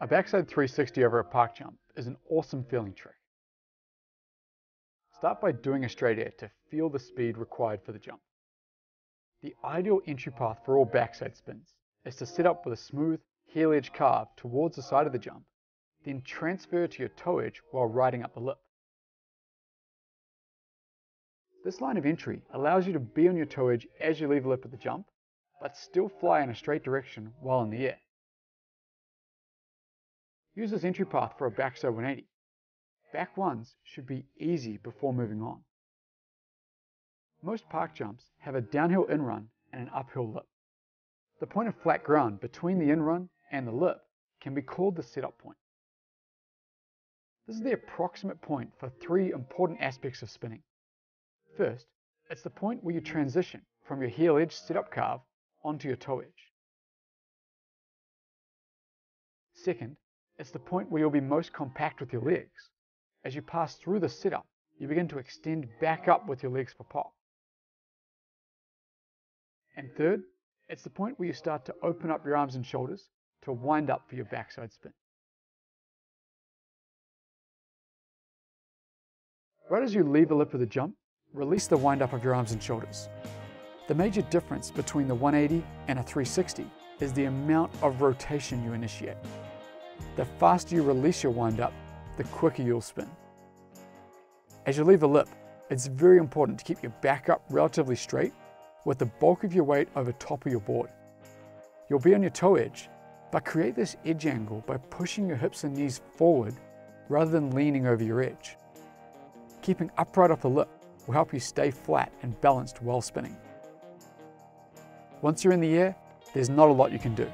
A backside 360 over a park jump is an awesome feeling trick. Start by doing a straight air to feel the speed required for the jump. The ideal entry path for all backside spins is to set up with a smooth, heel edge carve towards the side of the jump, then transfer to your toe edge while riding up the lip. This line of entry allows you to be on your toe edge as you leave the lip of the jump, but still fly in a straight direction while in the air. Use this entry path for a backside 180. Back ones should be easy before moving on. Most park jumps have a downhill in run and an uphill lip. The point of flat ground between the in run and the lip can be called the setup point. This is the approximate point for three important aspects of spinning. First, it's the point where you transition from your heel edge setup carve onto your toe edge. Second, it's the point where you'll be most compact with your legs. As you pass through the setup, you begin to extend back up with your legs for pop. And third, it's the point where you start to open up your arms and shoulders to wind up for your backside spin. Right as you leave the lip of the jump, release the wind up of your arms and shoulders. The major difference between the 180 and a 360 is the amount of rotation you initiate. The faster you release your wind up, the quicker you'll spin. As you leave the lip, it's very important to keep your back up relatively straight with the bulk of your weight over top of your board. You'll be on your toe edge, but create this edge angle by pushing your hips and knees forward rather than leaning over your edge. Keeping upright off the lip will help you stay flat and balanced while spinning. Once you're in the air, there's not a lot you can do.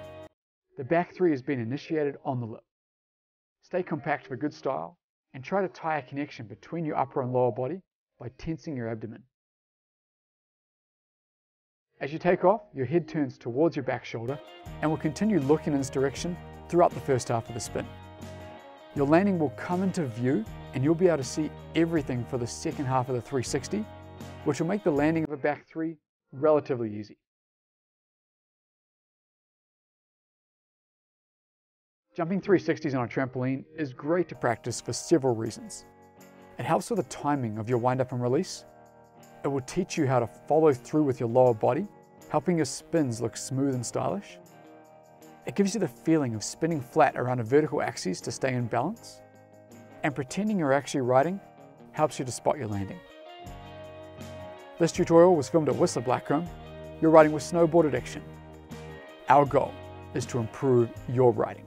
The back three has been initiated on the lip. Stay compact for good style and try to tie a connection between your upper and lower body by tensing your abdomen. As you take off, your head turns towards your back shoulder and will continue looking in this direction throughout the first half of the spin. Your landing will come into view and you'll be able to see everything for the second half of the 360, which will make the landing of a back three relatively easy. Jumping 360s on a trampoline is great to practice for several reasons. It helps with the timing of your wind up and release. It will teach you how to follow through with your lower body, helping your spins look smooth and stylish. It gives you the feeling of spinning flat around a vertical axis to stay in balance. And pretending you're actually riding helps you to spot your landing. This tutorial was filmed at Whistler Blackcomb. You're riding with Snowboard Addiction. Our goal is to improve your riding.